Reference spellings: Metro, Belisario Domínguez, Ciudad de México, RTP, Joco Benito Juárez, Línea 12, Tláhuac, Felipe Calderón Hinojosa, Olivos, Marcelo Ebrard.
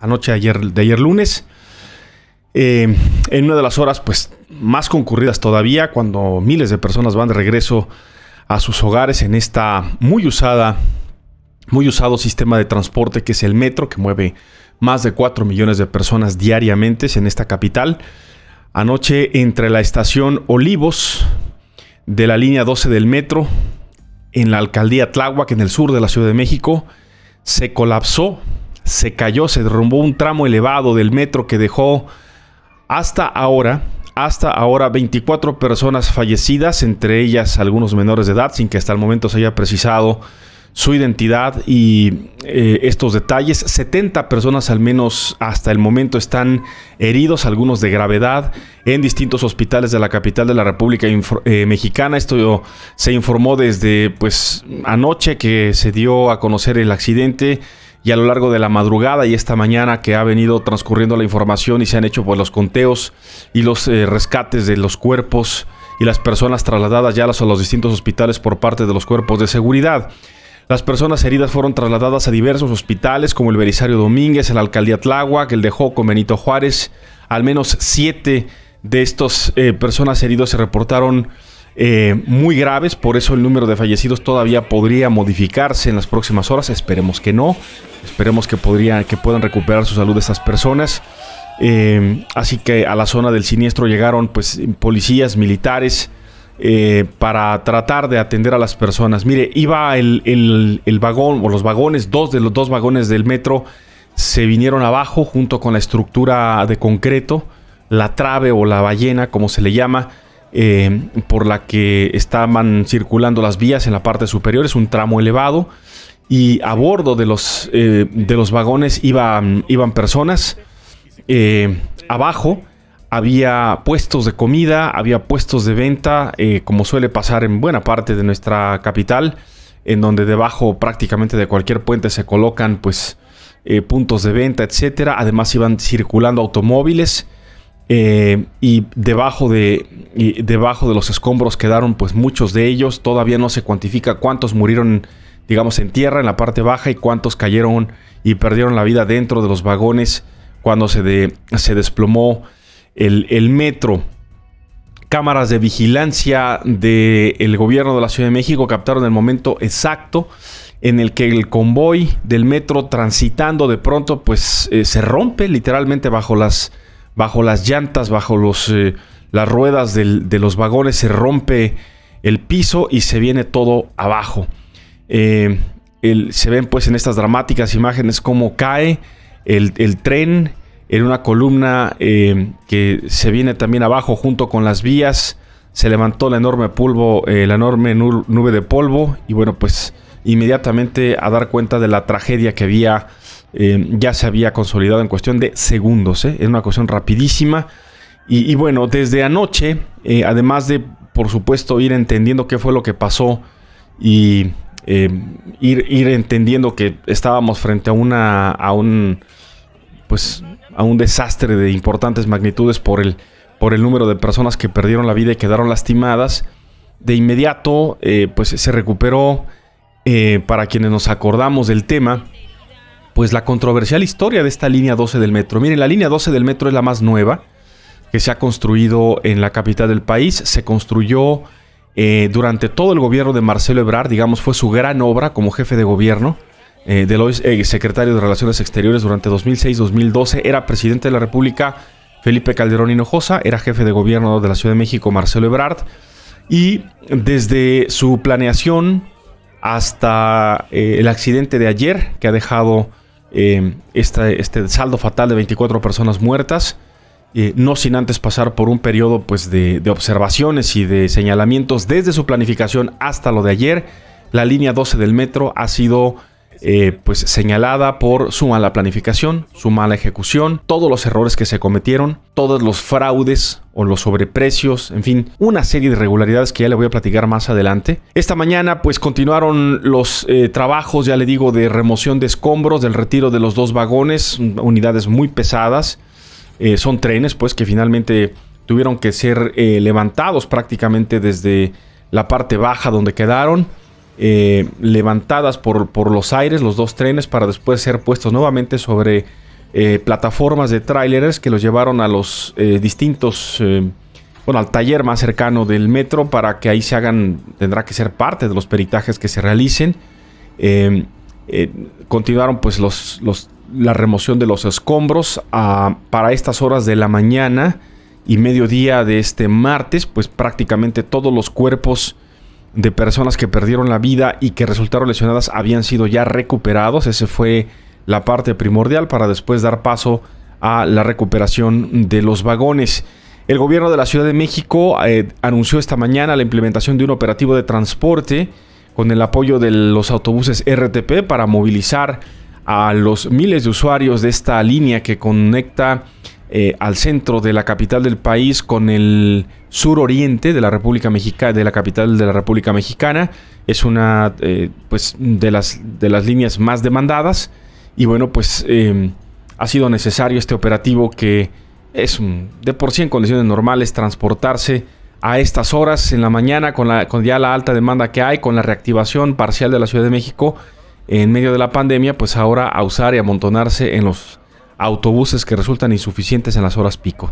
anoche de ayer lunes, en una de las horas pues más concurridas todavía, cuando miles de personas van de regreso a sus hogares en esta muy usado sistema de transporte que es el metro, que mueve más de 4 millones de personas diariamente en esta capital. Anoche, entre la estación Olivos de la línea 12 del metro, en la alcaldía Tláhuac, en el sur de la Ciudad de México, se colapsó, se cayó, se derrumbó un tramo elevado del metro que dejó hasta ahora 24 personas fallecidas, entre ellas algunos menores de edad, sin que hasta el momento se haya precisado su identidad y estos detalles. 70 personas al menos hasta el momento están heridos, algunos de gravedad, en distintos hospitales de la capital de la República Mexicana. Esto se informó desde pues anoche, que se dio a conocer el accidente, y a lo largo de la madrugada y esta mañana que ha venido transcurriendo la información, y se han hecho pues los conteos y los rescates de los cuerpos y las personas trasladadas ya a los distintos hospitales por parte de los cuerpos de seguridad. Las personas heridas fueron trasladadas a diversos hospitales como el Belisario Domínguez, la alcaldía Tláhuac, el de Joco Benito Juárez. Al menos 7 de estas personas heridas se reportaron muy graves, por eso el número de fallecidos todavía podría modificarse en las próximas horas. Esperemos que no, esperemos que puedan recuperar su salud estas personas. Así que a la zona del siniestro llegaron pues policías, militares, para tratar de atender a las personas. Mire, iba el vagón, o los vagones, dos vagones del metro se vinieron abajo junto con la estructura de concreto, la trave o la ballena, como se le llama, por la que estaban circulando las vías en la parte superior. Es un tramo elevado, y a bordo de los vagones iban personas. Abajo había puestos de comida, había puestos de venta, como suele pasar en buena parte de nuestra capital, en donde debajo prácticamente de cualquier puente se colocan pues puntos de venta, etcétera. Además iban circulando automóviles, y debajo de los escombros quedaron pues muchos de ellos. Todavía no se cuantifica cuántos murieron, digamos, en tierra, en la parte baja, y cuántos cayeron y perdieron la vida dentro de los vagones cuando se desplomó el metro. Cámaras de vigilancia del gobierno de la Ciudad de México captaron el momento exacto en el que el convoy del metro, transitando, de pronto pues se rompe literalmente bajo las llantas, bajo las ruedas de los vagones. Se rompe el piso y se viene todo abajo. Se ven pues en estas dramáticas imágenes cómo cae el tren en una columna que se viene también abajo junto con las vías. Se levantó la enorme nube de polvo, y bueno, pues inmediatamente a dar cuenta de la tragedia que había, ya se había consolidado en cuestión de segundos, es una cuestión rapidísima. Y bueno, desde anoche, además de por supuesto ir entendiendo qué fue lo que pasó, y ir entendiendo que estábamos frente a un desastre de importantes magnitudes por el número de personas que perdieron la vida y quedaron lastimadas. De inmediato pues se recuperó, para quienes nos acordamos del tema, pues la controversial historia de esta línea 12 del metro. Miren, la línea 12 del metro es la más nueva que se ha construido en la capital del país. Se construyó durante todo el gobierno de Marcelo Ebrard, digamos, fue su gran obra como jefe de gobierno. Del hoy secretario de Relaciones Exteriores durante 2006-2012, era presidente de la República Felipe Calderón Hinojosa, era jefe de gobierno de la Ciudad de México Marcelo Ebrard, y desde su planeación hasta el accidente de ayer, que ha dejado este saldo fatal de 24 personas muertas, no sin antes pasar por un periodo pues de observaciones y de señalamientos. Desde su planificación hasta lo de ayer, la línea 12 del metro ha sido pues señalada por su mala planificación, su mala ejecución, todos los errores que se cometieron, todos los fraudes o los sobreprecios, en fin, una serie de irregularidades que ya le voy a platicar más adelante. Esta mañana pues continuaron los trabajos, ya le digo, de remoción de escombros, del retiro de los dos vagones, unidades muy pesadas, son trenes pues que finalmente tuvieron que ser levantados prácticamente desde la parte baja donde quedaron. Levantadas por los aires los dos trenes, para después ser puestos nuevamente sobre plataformas de tráileres que los llevaron a los distintos, bueno, al taller más cercano del metro para que ahí se hagan, tendrá que ser parte de los peritajes que se realicen. Continuaron pues la remoción de los escombros para estas horas de la mañana y mediodía de este martes, pues prácticamente todos los cuerpos de personas que perdieron la vida y que resultaron lesionadas habían sido ya recuperados. Esa fue la parte primordial para después dar paso a la recuperación de los vagones. El gobierno de la Ciudad de México anunció esta mañana la implementación de un operativo de transporte con el apoyo de los autobuses RTP para movilizar a los miles de usuarios de esta línea que conecta al centro de la capital del país con el sur oriente de la República Mexicana, de la capital de la República Mexicana. Es una pues de las líneas más demandadas y bueno, pues ha sido necesario este operativo que es de por sí en condiciones normales transportarse a estas horas en la mañana con ya la alta demanda que hay, con la reactivación parcial de la Ciudad de México en medio de la pandemia, pues ahora a usar y amontonarse en los autobuses que resultan insuficientes en las horas pico.